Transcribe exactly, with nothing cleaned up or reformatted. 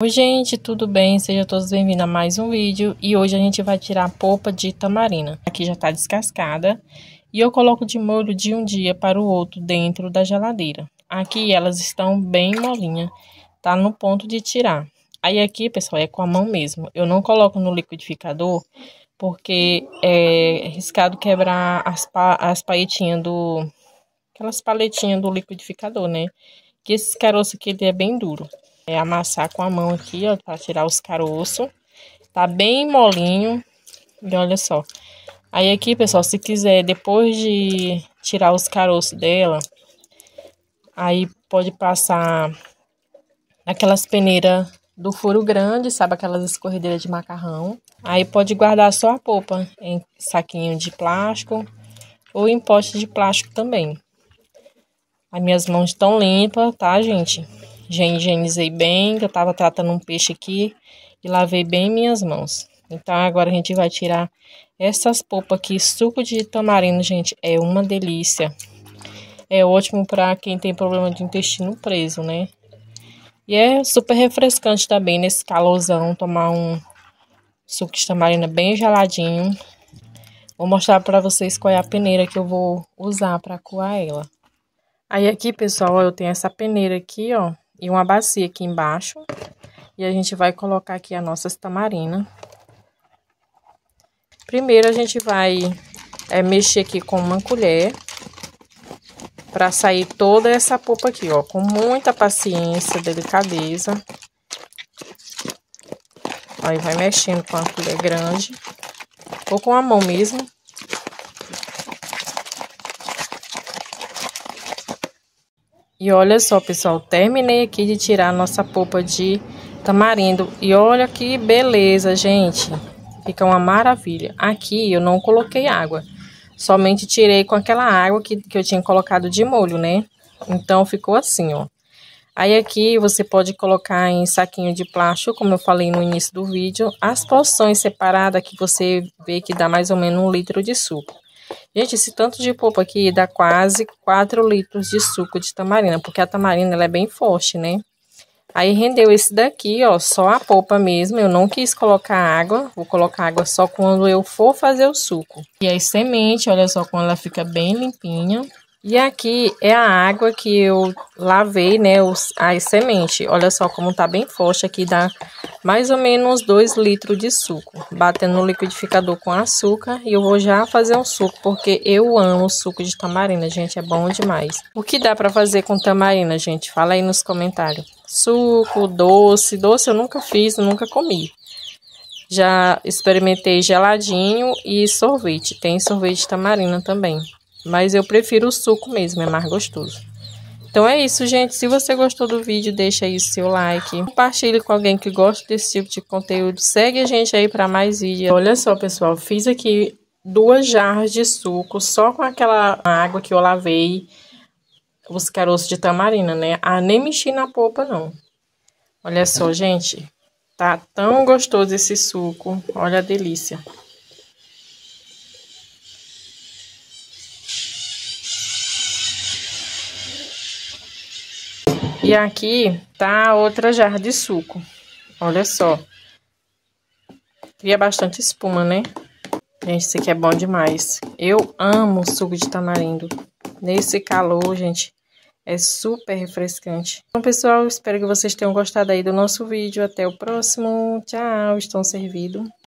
Oi gente, tudo bem? Sejam todos bem-vindos a mais um vídeo e hoje a gente vai tirar a polpa de tamarina. Aqui já tá descascada e eu coloco de molho de um dia para o outro dentro da geladeira. Aqui elas estão bem molinhas, tá no ponto de tirar. Aí aqui, pessoal, é com a mão mesmo. Eu não coloco no liquidificador porque é arriscado quebrar as, pa as palhetinhas do... Aquelas paletinhas do liquidificador, né? Que esses caroços aqui, ele é bem duro. É amassar com a mão aqui, ó, pra tirar os caroços. Tá bem molinho. E olha só. Aí aqui, pessoal, se quiser, depois de tirar os caroços dela, aí pode passar aquelas peneiras do furo grande, sabe? Aquelas escorredeiras de macarrão. Aí pode guardar só a polpa em saquinho de plástico ou em pote de plástico também. As minhas mãos estão limpas, tá, gente? Já higienizei bem, que eu tava tratando um peixe aqui e lavei bem minhas mãos. Então, agora a gente vai tirar essas polpas aqui. Suco de tamarindo, gente, é uma delícia. É ótimo pra quem tem problema de intestino preso, né? E é super refrescante também nesse calorzão, tomar um suco de tamarina bem geladinho. Vou mostrar pra vocês qual é a peneira que eu vou usar pra coar ela. Aí aqui, pessoal, eu tenho essa peneira aqui, ó. E uma bacia aqui embaixo. E a gente vai colocar aqui as nossas tamarinas. Primeiro a gente vai é, mexer aqui com uma colher. Pra sair toda essa polpa aqui, ó. Com muita paciência, delicadeza. Aí vai mexendo com a colher grande. Ou com a mão mesmo. E olha só, pessoal, terminei aqui de tirar a nossa polpa de tamarindo. E olha que beleza, gente. Fica uma maravilha. Aqui eu não coloquei água. Somente tirei com aquela água que, que eu tinha colocado de molho, né? Então, ficou assim, ó. Aí aqui você pode colocar em saquinho de plástico, como eu falei no início do vídeo. As porções separadas que você vê que dá mais ou menos um litro de suco. Gente, esse tanto de polpa aqui dá quase quatro litros de suco de tamarina, porque a tamarina ela é bem forte, né? Aí rendeu esse daqui, ó, só a polpa mesmo, eu não quis colocar água, vou colocar água só quando eu for fazer o suco. E aí semente, olha só como ela fica bem limpinha. E aqui é a água que eu lavei, né, os, as sementes. Olha só como tá bem forte aqui, dá mais ou menos dois litros de suco. Batendo no liquidificador com açúcar e eu vou já fazer um suco, porque eu amo suco de tamarina, gente, é bom demais. O que dá pra fazer com tamarina, gente? Fala aí nos comentários. Suco, doce, doce eu nunca fiz, nunca comi. Já experimentei geladinho e sorvete, tem sorvete de tamarina também. Mas eu prefiro o suco mesmo, é mais gostoso. Então é isso, gente. Se você gostou do vídeo, deixa aí o seu like. Compartilhe com alguém que gosta desse tipo de conteúdo. Segue a gente aí para mais vídeos. Olha só, pessoal. Fiz aqui duas jarras de suco, só com aquela água que eu lavei os caroços de tamarina, né? Ah, nem mexi na polpa, não. Olha só, gente. Tá tão gostoso esse suco. Olha a delícia. E aqui tá outra jarra de suco. Olha só. Cria bastante espuma, né? Gente, isso aqui é bom demais. Eu amo suco de tamarindo. Nesse calor, gente, é super refrescante. Então, pessoal, espero que vocês tenham gostado aí do nosso vídeo. Até o próximo. Tchau, estão servidos.